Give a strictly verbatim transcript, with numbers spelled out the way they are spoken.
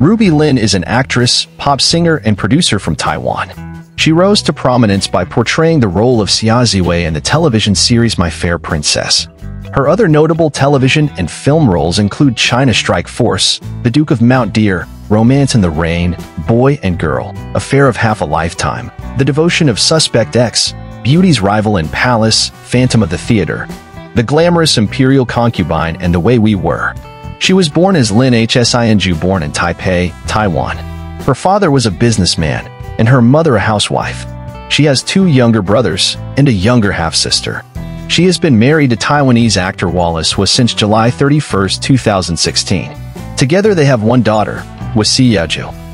Ruby Lin is an actress, pop singer, and producer from Taiwan. She rose to prominence by portraying the role of Xia Ziwei in the television series My Fair Princess. Her other notable television and film roles include China Strike Force, The Duke of Mount Deer, Romance in the Rain, Boy and Girl, Affair of Half a Lifetime, The Devotion of Suspect X, Beauty's Rival in Palace, Phantom of the Theatre, The Glamorous Imperial Concubine, and The Way We Were. She was born as Lin Hsinju, born in Taipei, Taiwan. Her father was a businessman, and her mother a housewife. She has two younger brothers and a younger half-sister. She has been married to Taiwanese actor Wallace Wu since July thirty-first, two thousand sixteen. Together they have one daughter, Wu Siya Ju.